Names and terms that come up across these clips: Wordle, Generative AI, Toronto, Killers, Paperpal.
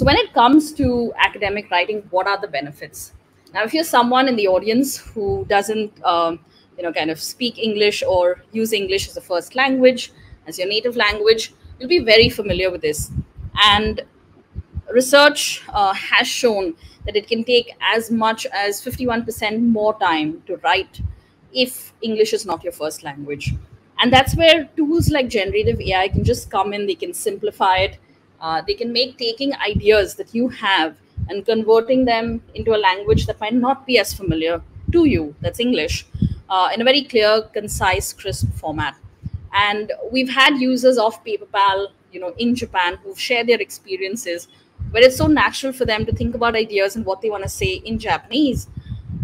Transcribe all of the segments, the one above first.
So when it comes to academic writing, what are the benefits? Now, if you're someone in the audience who doesn't, kind of speak English or use English as a first language, as your native language, you'll be very familiar with this. And research has shown that it can take as much as 51% more time to write if English is not your first language. And that's where tools like generative AI can just come in. They can simplify it. They can make taking ideas that you have and converting them into a language that might not be as familiar to you, that's English, in a very clear, concise, crisp format. And we've had users of Paperpal, in Japan, who've shared their experiences where it's so natural for them to think about ideas and what they want to say in Japanese.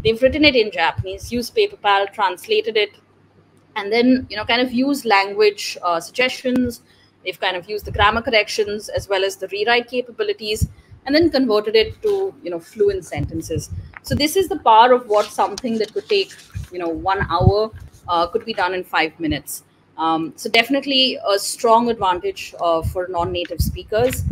They've written it in Japanese, used Paperpal, translated it, and then, kind of used language suggestions. They've kind of used the grammar corrections as well as the rewrite capabilities, and then converted it to, fluent sentences. So this is the power of what something that could take, 1 hour could be done in 5 minutes. So definitely a strong advantage for non-native speakers.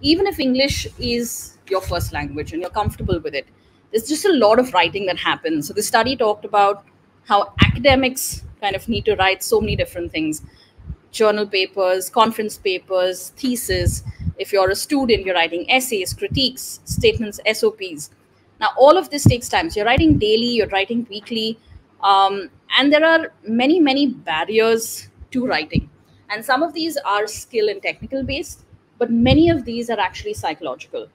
Even if English is your first language and you're comfortable with it, there's just a lot of writing that happens. So the study talked about how academics kind of need to write so many different things: journal papers, conference papers, thesis. If you're a student, you're writing essays, critiques, statements, SOPs. Now, all of this takes time. So you're writing daily, you're writing weekly, and there are many, many barriers to writing. And some of these are skill and technical based, but many of these are actually psychological.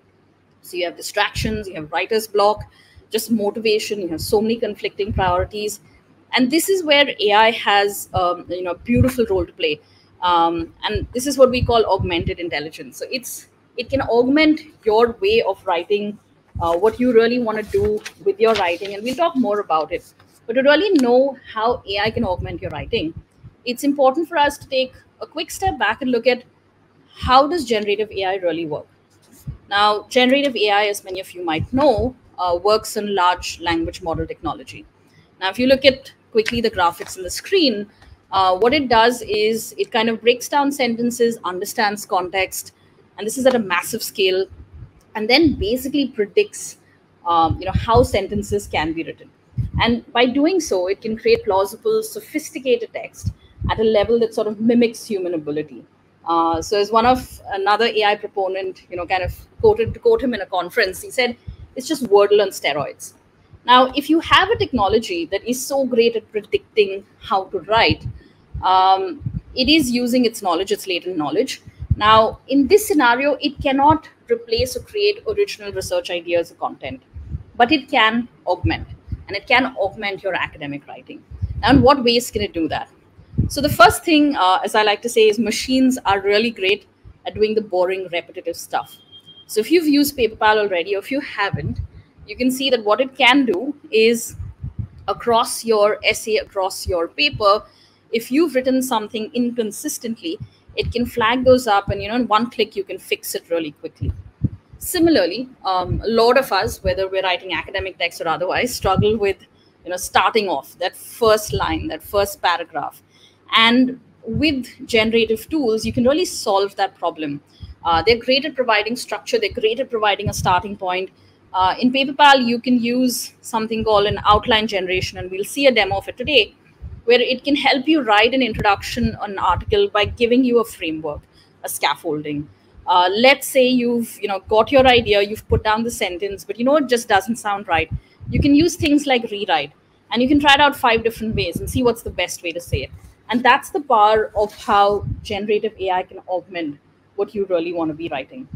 So you have distractions, you have writer's block, just motivation, you have so many conflicting priorities. And this is where AI has a beautiful role to play. And this is what we call augmented intelligence. So it can augment your way of writing, what you really want to do with your writing. And we'll talk more about it. But to really know how AI can augment your writing, it's important for us to take a quick step back and look at how does generative AI really work? Now, generative AI, as many of you might know, works on large language model technology. Now, if you look at quickly the graphics on the screen, what it does is it kind of breaks down sentences, understands context, and this is at a massive scale, and then basically predicts how sentences can be written. And by doing so, it can create plausible, sophisticated text at a level that sort of mimics human ability. So as another AI proponent, kind of quote him in a conference, he said, it's just Wordle on steroids. Now, if you have a technology that is so great at predicting how to write, it is using its knowledge, its latent knowledge. Now, in this scenario, it cannot replace or create original research ideas or content, but it can augment, and it can augment your academic writing. Now, in what ways can it do that? So the first thing, as I like to say, is machines are really great at doing the boring, repetitive stuff. So if you've used Paperpal already, or if you haven't, you can see that what it can do is across your essay, across your paper, if you've written something inconsistently, it can flag those up and, in one click, you can fix it really quickly. Similarly, a lot of us, whether we're writing academic texts or otherwise, struggle with, starting off that first line, that first paragraph. And with generative tools, you can really solve that problem. They're great at providing structure. They're great at providing a starting point. In Paperpal, you can use something called an outline generation, and we'll see a demo of it today, where it can help you write an introduction on an article by giving you a framework, a scaffolding. Let's say you've got your idea, you've put down the sentence, but it just doesn't sound right. You can use things like rewrite, and you can try it out 5 different ways and see what's the best way to say it. And that's the power of how generative AI can augment what you really want to be writing.